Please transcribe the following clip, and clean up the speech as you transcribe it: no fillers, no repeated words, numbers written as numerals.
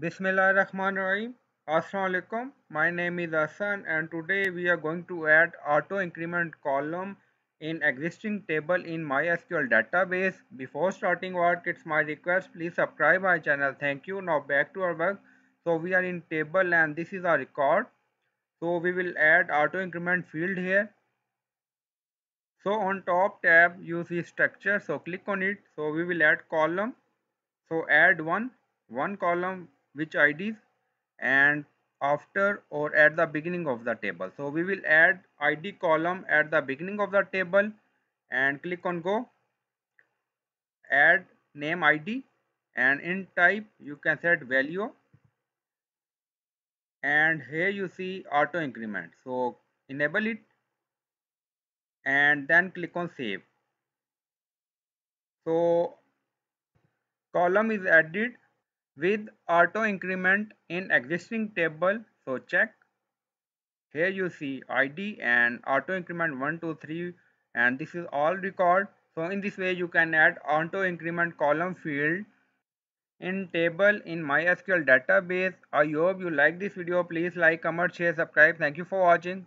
Bismillahirrahmanirrahim. Assalamu alaikum. My name is Hassan and today we are going to add auto increment column in existing table in MySQL database. Before starting work, it's my request, please subscribe my channel. Thank you. Now back to our work. So we are in table and this is our record. So we will add auto increment field here. So on top tab you see structure, so click on it. So we will add column. So add one column which IDs and after or at the beginning of the table. So we will add ID column at the beginning of the table and click on go. Add name ID and in type you can set value, and here you see auto increment, so enable it and then click on save. So column is added with auto increment in existing table. So check here, you see ID and auto increment 1 2 3, and this is all record. So in this way you can add auto increment column field in table in MySQL database. I hope you like this video. Please like, comment, share, subscribe. Thank you for watching.